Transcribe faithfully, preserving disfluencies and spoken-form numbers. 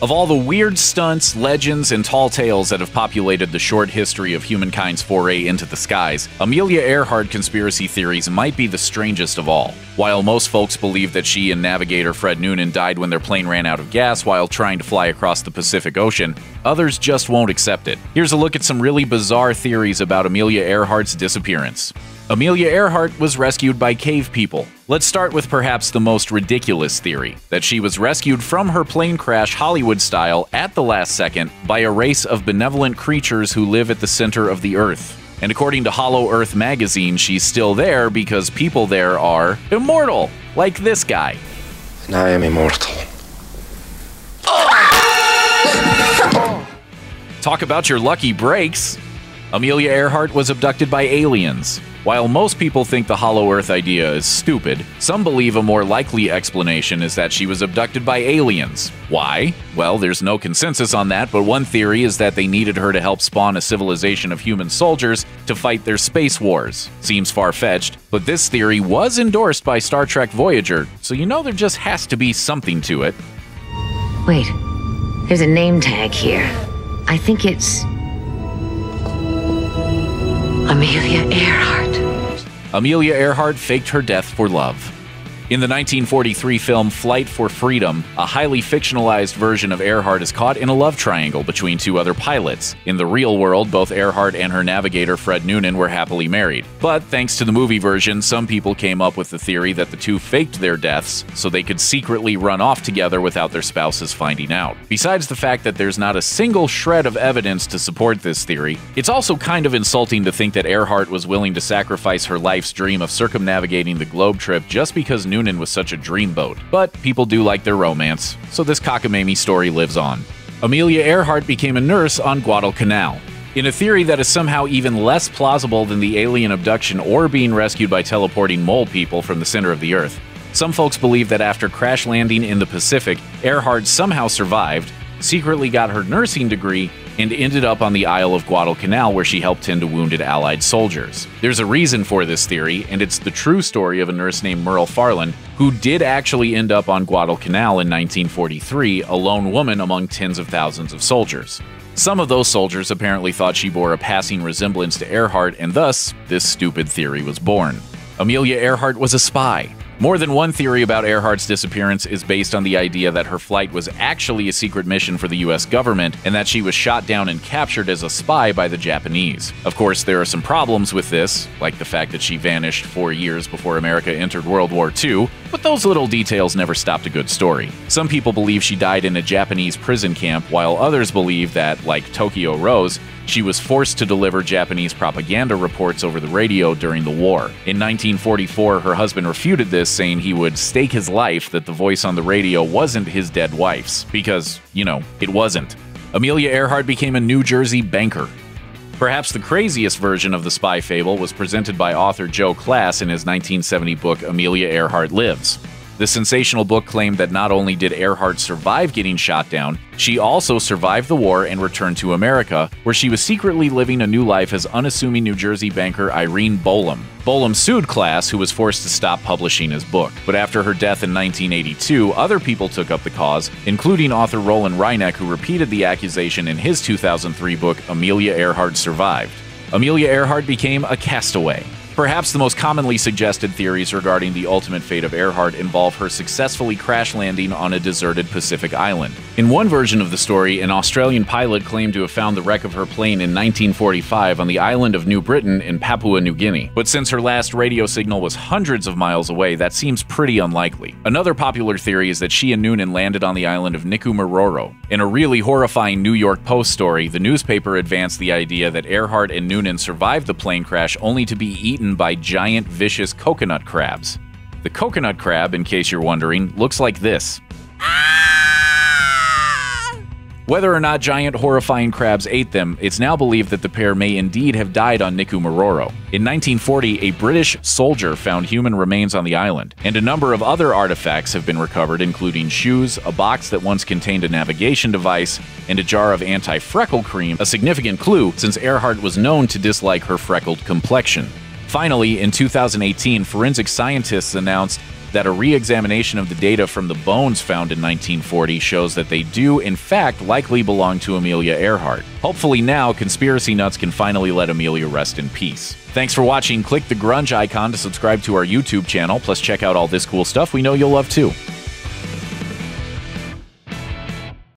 Of all the weird stunts, legends, and tall tales that have populated the short history of humankind's foray into the skies, Amelia Earhart conspiracy theories might be the strangest of all. While most folks believe that she and navigator Fred Noonan died when their plane ran out of gas while trying to fly across the Pacific Ocean, others just won't accept it. Here's a look at some really bizarre theories about Amelia Earhart's disappearance. Amelia Earhart was rescued by cave people. Let's start with perhaps the most ridiculous theory, that she was rescued from her plane crash Hollywood style at the last second by a race of benevolent creatures who live at the center of the Earth. And according to Hollow Earth magazine, she's still there because people there are immortal, like this guy. And I am immortal. Talk about your lucky breaks. Amelia Earhart was abducted by aliens. While most people think the Hollow Earth idea is stupid, some believe a more likely explanation is that she was abducted by aliens. Why? Well, there's no consensus on that, but one theory is that they needed her to help spawn a civilization of human soldiers to fight their space wars. Seems far-fetched, but this theory was endorsed by Star Trek Voyager, so you know there just has to be something to it. Wait, there's a name tag here. I think it's... Amelia Earhart. Amelia Earhart faked her death for love. In the nineteen forty-three film Flight for Freedom, a highly fictionalized version of Earhart is caught in a love triangle between two other pilots. In the real world, both Earhart and her navigator Fred Noonan were happily married. But thanks to the movie version, some people came up with the theory that the two faked their deaths so they could secretly run off together without their spouses finding out. Besides the fact that there's not a single shred of evidence to support this theory, it's also kind of insulting to think that Earhart was willing to sacrifice her life's dream of circumnavigating the globe trip just because Noonan Noonan was such a dreamboat. But people do like their romance, so this cockamamie story lives on. Amelia Earhart became a nurse on Guadalcanal. In a theory that is somehow even less plausible than the alien abduction or being rescued by teleporting mole people from the center of the Earth, some folks believe that after crash landing in the Pacific, Earhart somehow survived, secretly got her nursing degree, and ended up on the Isle of Guadalcanal where she helped tend to wounded Allied soldiers. There's a reason for this theory, and it's the true story of a nurse named Muriel Farland, who did actually end up on Guadalcanal in nineteen forty-three, a lone woman among tens of thousands of soldiers. Some of those soldiers apparently thought she bore a passing resemblance to Earhart, and thus, this stupid theory was born. Amelia Earhart was a spy. More than one theory about Earhart's disappearance is based on the idea that her flight was actually a secret mission for the U S government and that she was shot down and captured as a spy by the Japanese. Of course, there are some problems with this, like the fact that she vanished four years before America entered World War Two, but those little details never stopped a good story. Some people believe she died in a Japanese prison camp, while others believe that, like Tokyo Rose, she was forced to deliver Japanese propaganda reports over the radio during the war. In nineteen forty-four, her husband refuted this, saying he would stake his life that the voice on the radio wasn't his dead wife's, because, you know, it wasn't. Amelia Earhart became a New Jersey banker. Perhaps the craziest version of the spy fable was presented by author Joe Klass in his nineteen seventy book Amelia Earhart Lives. The sensational book claimed that not only did Earhart survive getting shot down, she also survived the war and returned to America, where she was secretly living a new life as unassuming New Jersey banker Irene Bolam. Bolam sued Klass, who was forced to stop publishing his book. But after her death in nineteen eighty-two, other people took up the cause, including author Roland Reineck, who repeated the accusation in his two thousand three book Amelia Earhart Survived. Amelia Earhart became a castaway. Perhaps the most commonly suggested theories regarding the ultimate fate of Earhart involve her successfully crash landing on a deserted Pacific island. In one version of the story, an Australian pilot claimed to have found the wreck of her plane in nineteen forty-five on the island of New Britain in Papua New Guinea. But since her last radio signal was hundreds of miles away, that seems pretty unlikely. Another popular theory is that she and Noonan landed on the island of Nikumaroro. In a really horrifying New York Post story, the newspaper advanced the idea that Earhart and Noonan survived the plane crash only to be eaten by giant, vicious coconut crabs. The coconut crab, in case you're wondering, looks like this. Ah! Whether or not giant, horrifying crabs ate them, it's now believed that the pair may indeed have died on Nikumaroro. In nineteen forty, a British soldier found human remains on the island, and a number of other artifacts have been recovered, including shoes, a box that once contained a navigation device, and a jar of anti-freckle cream, a significant clue since Earhart was known to dislike her freckled complexion. Finally, in two thousand eighteen, forensic scientists announced that a re-examination of the data from the bones found in nineteen forty shows that they do, in fact, likely belong to Amelia Earhart. Hopefully now, conspiracy nuts can finally let Amelia rest in peace. Thanks for watching. Click the Grunge icon to subscribe to our YouTube channel, plus check out all this cool stuff we know you'll love too.